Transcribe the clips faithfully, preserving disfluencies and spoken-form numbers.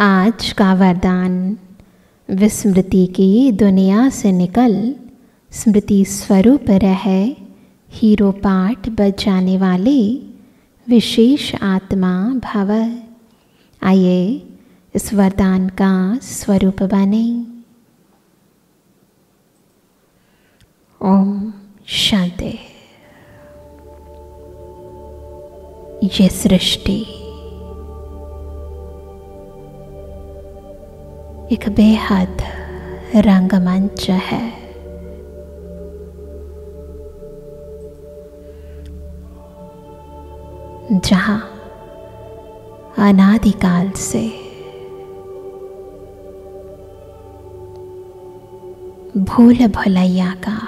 आज का वरदान, विस्मृति की दुनिया से निकल स्मृति स्वरूप रह, हीरो पाठ बजाने वाले विशेष आत्मा भव। आइए इस वरदान का स्वरूप बने। ओम शांति। ये सृष्टि एक बेहद रंगमंच है। जहाँ अनादिकाल से भूल भुलैया का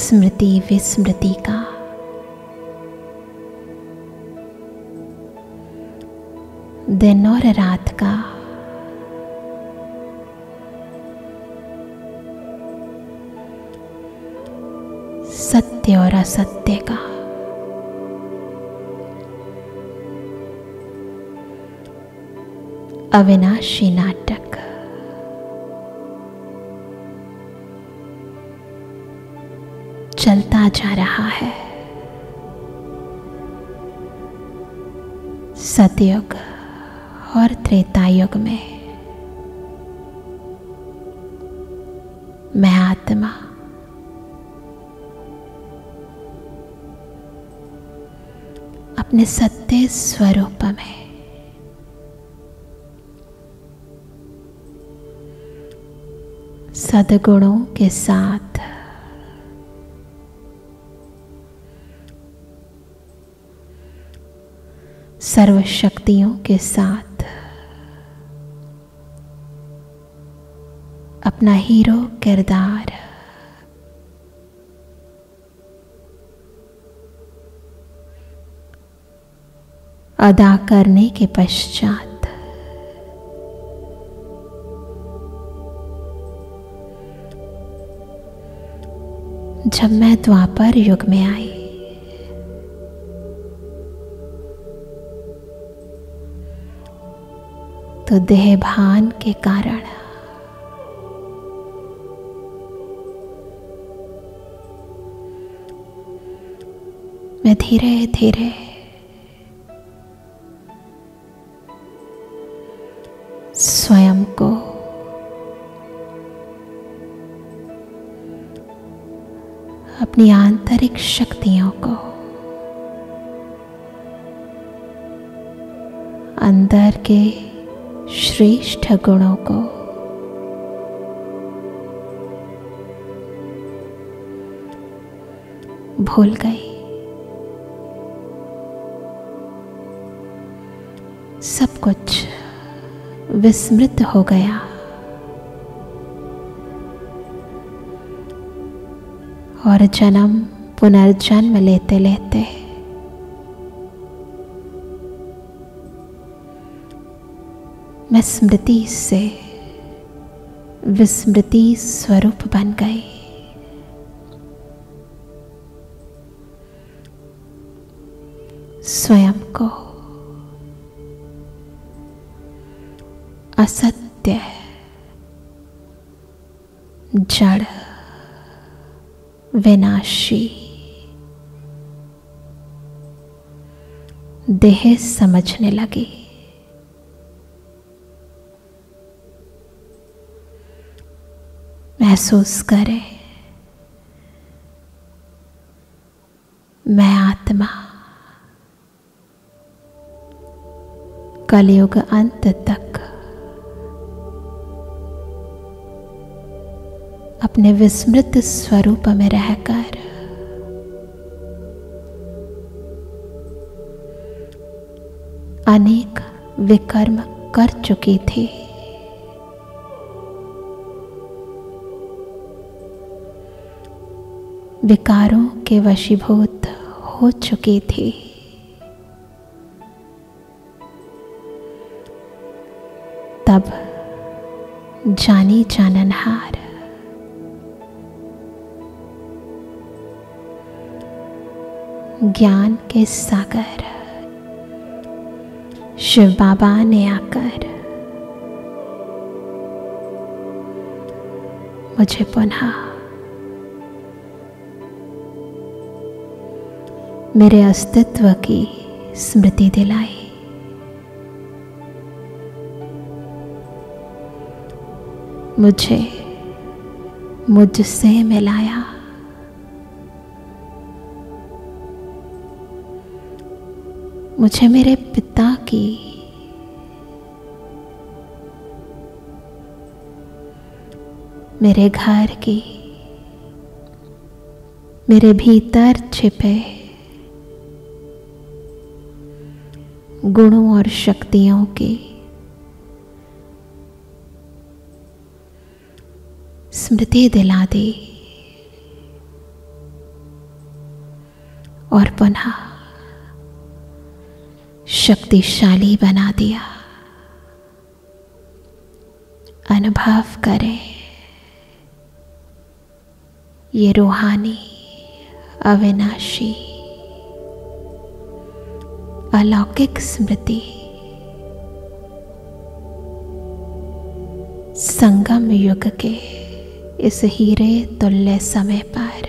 स्मृति विस्मृति का दिन और रात का सत्य और असत्य का अविनाशी नाटक चलता जा रहा है। सतयुग और त्रेता युग में मैं आत्मा अपने सत्य स्वरूप में सद्गुणों के साथ सर्वशक्तियों के साथ अपना हीरो किरदार अदा करने के पश्चात जब मैं द्वापर युग में आई, तो देहभान के कारण मैं धीरे धीरे स्वयं को अपनी आंतरिक शक्तियों को अंदर के श्रेष्ठ गुणों को भूल गई। सब कुछ विस्मृत हो गया और जन्म पुनर्जन्म लेते लेते मैं स्मृति से विस्मृति स्वरूप बन गई। स्वयं को असत्य, जड़, विनाशी देह समझने लगी। महसूस करें, मैं आत्मा कलयुग अंत तक अपने विस्मृत स्वरूप में रहकर अनेक विकर्म कर चुकी थी। विकारों के वशीभूत हो चुकी थी। तब जानी जाननहार ज्ञान के सागर शिव बाबा ने आकर मुझे पुनः मेरे अस्तित्व की स्मृति दिलाई। मुझे मुझसे मिलाया। मुझे मेरे पिता की मेरे घर की मेरे भीतर छिपे गुणों और शक्तियों की स्मृति दिला दी और पुनः शक्तिशाली बना दिया। अनुभव करें ये रूहानी अविनाशी अलौकिक स्मृति संगम युग के इस हीरे तुल्य समय पर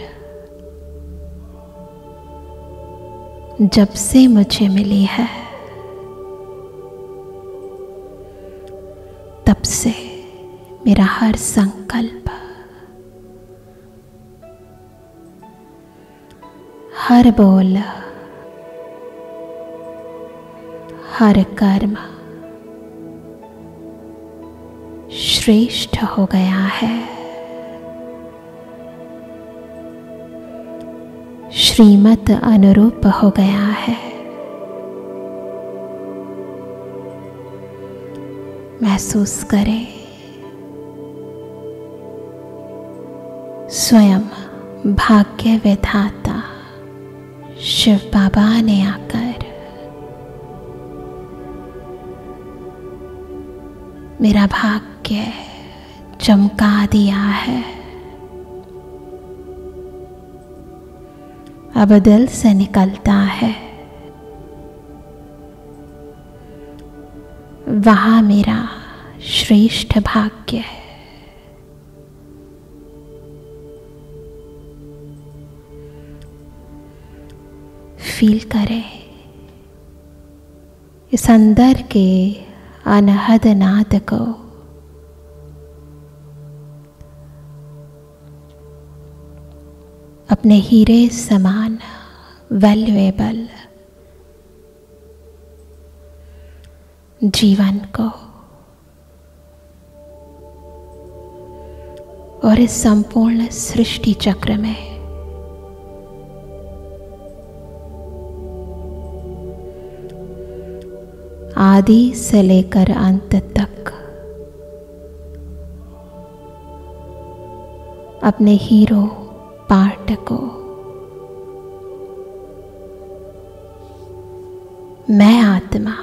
जब से मुझे मिली है तब से मेरा हर संकल्प हर बोल हर कर्म श्रेष्ठ हो गया है। श्रीमत अनुरूप हो गया है। महसूस करें स्वयं भाग्य विधाता शिव बाबा ने आकर मेरा भाग्य चमका दिया है। अब दिल से निकलता है वहाँ मेरा श्रेष्ठ भाग्य है। फील करें इस अंदर के अनहद नाद को। अपने हीरे समान वैल्यूएबल जीवन को और इस संपूर्ण सृष्टि चक्र में आदि से लेकर अंत तक अपने हीरो पार्ट को मैं आत्मा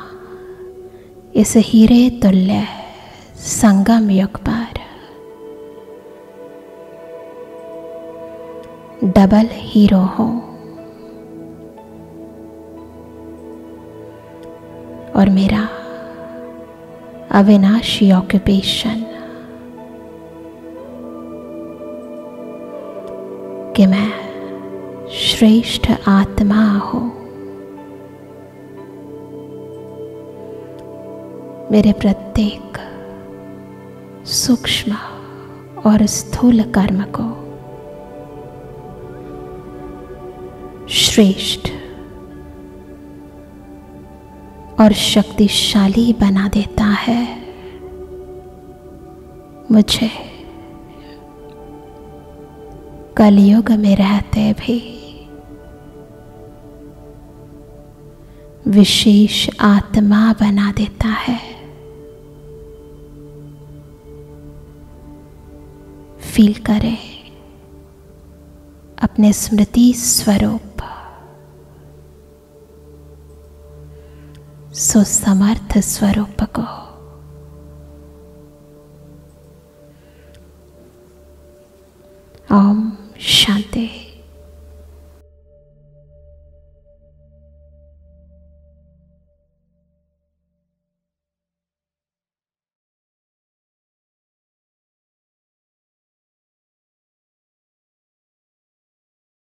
इस हीरे तुल्य संगम युग पर डबल हीरो हूं और मेरा अविनाशी ऑक्यूपेशन कि मैं श्रेष्ठ आत्मा हूं। मेरे प्रत्येक सूक्ष्म और स्थूल कर्म को श्रेष्ठ और शक्तिशाली बना देता है। मुझे कलयुग में रहते भी विशेष आत्मा बना देता है। फील करें अपने स्मृति स्वरूप सुसमर्थ स्वरूप को।